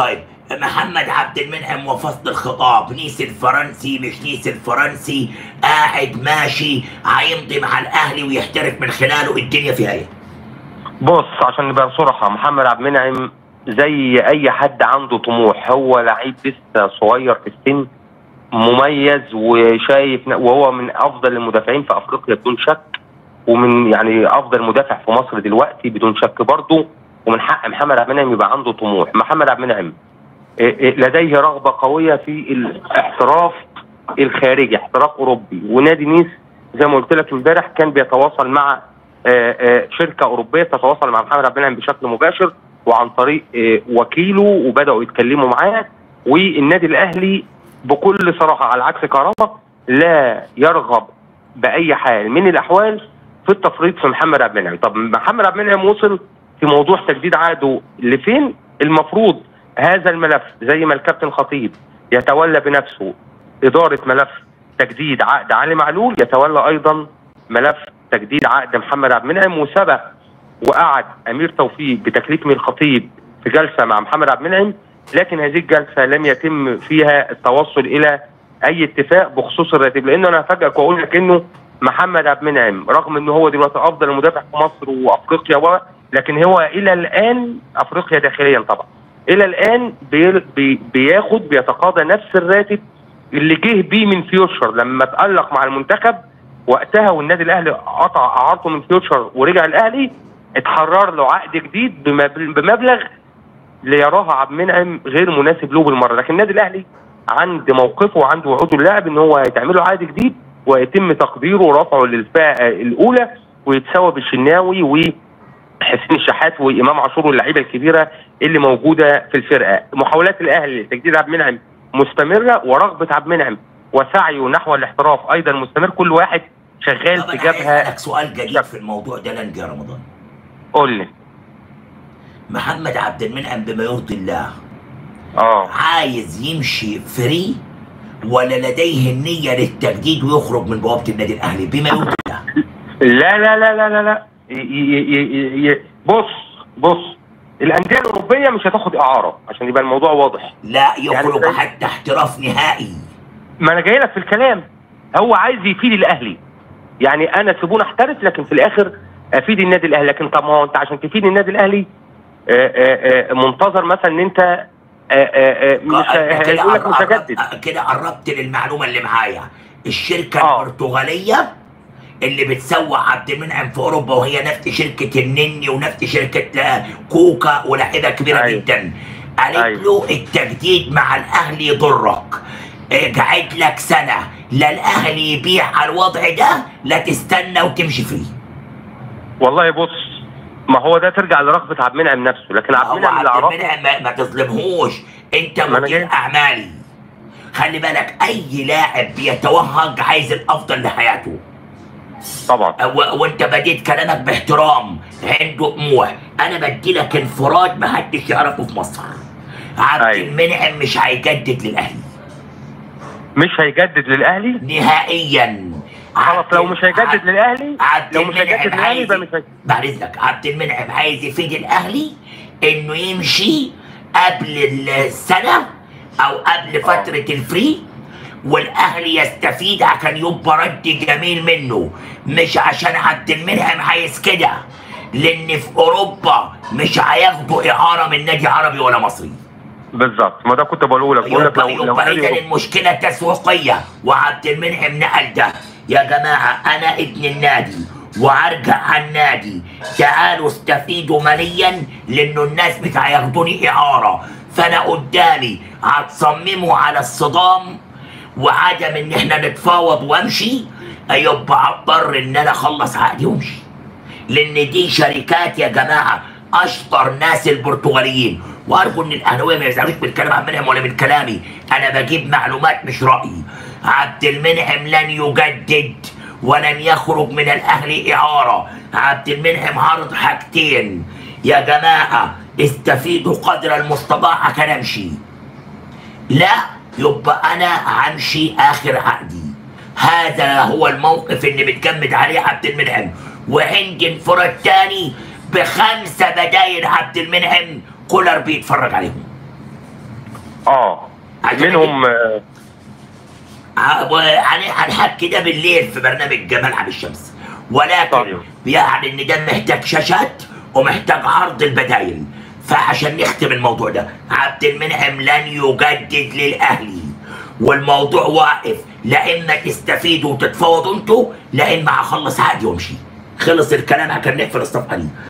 طيب محمد عبد المنعم وفصل الخطاب، نيس الفرنسي مش نيس الفرنسي، قاعد ماشي هيمضي مع الاهلي ويحترف من خلاله الدنيا فيها ايه؟ بص عشان نبقى صراحه، محمد عبد المنعم زي اي حد عنده طموح، هو لعيب لسه صغير في السن، مميز وشايف، وهو من افضل المدافعين في افريقيا بدون شك، ومن يعني افضل مدافع في مصر دلوقتي بدون شك برضه، ومن حق محمد عبد المنعم يبقى عنده طموح. محمد عبد المنعم لديه رغبه قويه في الاحتراف الخارجي، احتراف اوروبي، ونادي نيس زي ما قلت لك امبارح كان بيتواصل مع شركه اوروبيه تتواصل مع محمد عبد المنعم بشكل مباشر وعن طريق وكيله، وبداوا يتكلموا معاه. والنادي الاهلي بكل صراحه على عكس كهربا لا يرغب باي حال من الاحوال في التفريط في محمد عبد المنعم. طب محمد عبد المنعم وصل في موضوع تجديد عقده لفين؟ المفروض هذا الملف زي ما الكابتن خطيب يتولى بنفسه اداره ملف تجديد عقد علي معلول، يتولى ايضا ملف تجديد عقد محمد عبد المنعم. وسبق وقعد امير توفيق بتكليف الخطيب في جلسه مع محمد عبد المنعم، لكن هذه الجلسه لم يتم فيها التوصل الى اي اتفاق بخصوص الراتب. لان انا هفاجئك واقول لك انه محمد عبد المنعم رغم ان هو دلوقتي افضل مدافع في مصر وافريقيا، لكن هو الى الان افريقيا داخليا طبعا، الى الان بيتقاضى نفس الراتب اللي جه بيه من فيوتشر لما تألق مع المنتخب وقتها، والنادي الاهلي قطع اعارته من فيوتشر ورجع الاهلي، اتحرر له عقد جديد بمبلغ اللي يراها عبد المنعم غير مناسب له بالمره. لكن النادي الاهلي عند موقفه وعند وعوده اللاعب ان هو هيتعمل له عقد جديد ويتم تقديره ورفعه للفئه الاولى ويتساوى بالشناوي وحسين الشحات وامام عاشور واللعيبه الكبيره اللي موجوده في الفرقه. محاولات الاهلي لتجديد عبد المنعم مستمره، ورغبه عبد المنعم وسعيه نحو الاحتراف ايضا مستمر، كل واحد شغال في جبهه. سؤال جديد في الموضوع ده لنجي رمضان، قول لي محمد عبد المنعم بما يرضي الله عايز يمشي فري ولا لديه النية للتجديد ويخرج من بوابة النادي الأهلي بما يرضي الله؟ لا لا لا لا لا لا، بص الأندية الأوروبية مش هتاخد إعارة عشان يبقى الموضوع واضح، لا يخرج يعني حتى احتراف نهائي. ما أنا جاي لك في الكلام، هو عايز يفيد الأهلي، يعني أنا سيبوني أحترف لكن في الآخر أفيد النادي الأهلي. لكن طب ما هو أنت عشان تفيد النادي الأهلي منتظر مثلا ان انت مش هجدد كده. قربت للمعلومه اللي معايا، الشركه البرتغاليه اللي بتسوق عبد المنعم في اوروبا وهي نفس شركه النني ونفس شركه كوكا ولاحده كبيره جدا، قالت له التجديد مع الاهلي يضرك، اقعد لك سنه، لا الاهلي يبيع على الوضع ده لا تستنى وتمشي فيه. والله بص ما هو ده ترجع لرغبه عبد المنعم نفسه، لكن عبد المنعم اللي عرفه ما تظلمهوش، انت مدير اعمالي، خلي بالك اي لاعب بيتوهج عايز الافضل لحياته طبعا، وانت بديت كلامك باحترام، عنده طموح، انا بدي لك انفراد ما حدش يعرفه في مصر. عبد المنعم مش هيجدد للاهلي، مش هيجدد للاهلي نهائيا خلاص. لو مش هيجدد للاهلي، لو مش هيجدد للاهلي يبقى مش بعد اذنك. عبد المنعم عايز يفيد الاهلي انه يمشي قبل السنه او قبل فتره الفري، والاهلي يستفيد عشان يبقى رد جميل منه، مش عشان عبد المنعم عايز كده، لان في اوروبا مش هياخدوا اعاره من نادي عربي ولا مصري. بالظبط، ما ده كنت بقوله لك، بقول لك لو بعيدا المشكله تسويقيه، وعبد المنعم نقل ده يا جماعه انا ابن النادي وهرجع على النادي، تعالوا استفيدوا ماليا لانه الناس مش هياخدوني اعاره، فانا قدامي هتصمموا على الصدام وعدم ان احنا نتفاوض وامشي، يبقى هضطر ان انا اخلص عقدي وامشي، لان دي شركات يا جماعه اشطر ناس البرتغاليين. وارجو ان الاهلاويه ما يزعلوش من كلام عبد المنعم ولا من كلامي، انا بجيب معلومات مش رايي. عبد المنعم لن يجدد ولن يخرج من الاهلي اعاره، عبد المنعم عرض حاجتين يا جماعه، استفيدوا قدر المستطاع عشان امشي، لا يبقى انا همشي اخر عقدي. هذا هو الموقف اللي متجمد عليه عبد المنعم، وعندي انفراد تاني ب5 بدايل عبد المنعم، كولر بيتفرج عليهم. منهم هنحكي كده بالليل في برنامج ملعب الشمس، ولكن طيب. يعني ان ده محتاج شاشات ومحتاج عرض البدايل، فعشان نختم الموضوع ده، عبد المنعم لن يجدد للاهلي والموضوع واقف، لا اما تستفيدوا وتتفاوضوا انتوا، لا اما هخلص عقدي وامشي. خلص الكلام، كان نقفل الصفحه دي.